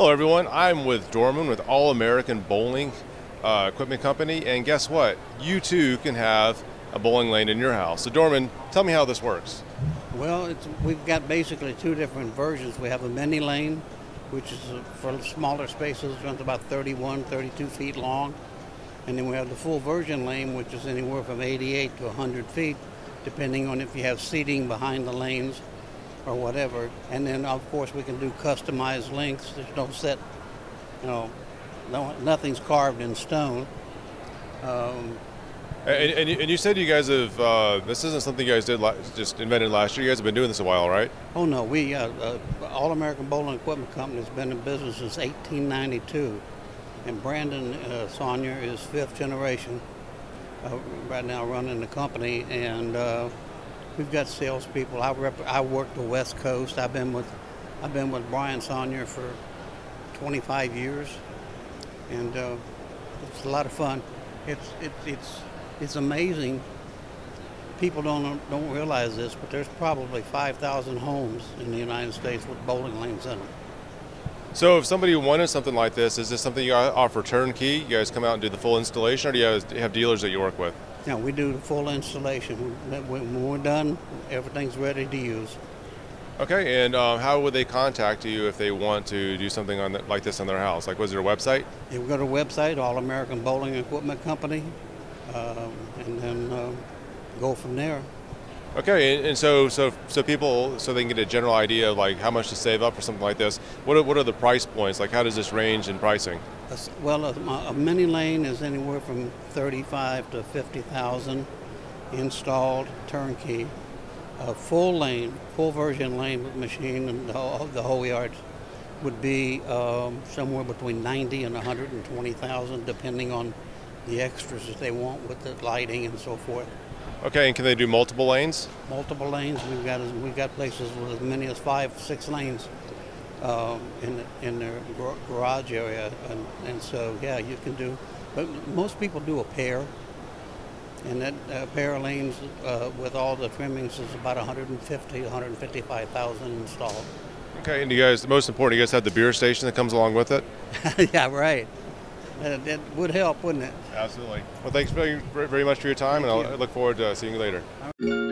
Hello everyone, I'm with Dorman with All American Bowling Equipment Company, and guess what? You too can have a bowling lane in your house. So Dorman, tell me how this works. Well, we've got basically two different versions. We have a mini lane, which is for smaller spaces, runs about 31, 32 feet long. And then we have the full version lane, which is anywhere from 88 to 100 feet, depending on if you have seating behind the lanes or whatever. And then, of course, we can do customized lengths. There's no set, nothing's carved in stone. And you said you guys have, this isn't something you guys did just invented last year. You guys have been doing this a while, right? Oh, no. We, All American Bowling Equipment Company has been in business since 1892. And Brandon Sonnier is fifth generation right now running the company. And we've got salespeople. I work the West Coast. I've been with Brian Sonnier for 25 years, and it's a lot of fun. It's amazing. People don't realize this, but there's probably 5,000 homes in the United States with bowling lanes in them. So if somebody wanted something like this, is this something you offer turnkey? You guys come out and do the full installation, or do you guys have dealers that you work with? No, we do the full installation. When we're done, everything's ready to use. Okay, and how would they contact you if they want to do something on like this in their house? Like, was there a website? Yeah, we go to a website, All American Bowling Equipment Company, and then go from there. Okay, and so people, so they can get a general idea of like how much to save up for something like this. What are the price points? Like, how does this range in pricing? Well, a mini lane is anywhere from 35 to 50,000 installed turnkey. A full lane, full version lane with machine and the whole yard would be somewhere between 90 and 120,000, depending on the extras that they want with the lighting and so forth. Okay, and can they do multiple lanes? Multiple lanes. We've got places with as many as 5, 6 lanes in their garage area, and so yeah, you can do. But most people do a pair, and that pair of lanes with all the trimmings is about 150,000 to 155,000 installed. Okay, and you guys, the most important, you guys have the beer station that comes along with it. Yeah, right. That would help, wouldn't it? Absolutely. Well, thanks very, very much for your time, and I look forward to seeing you later.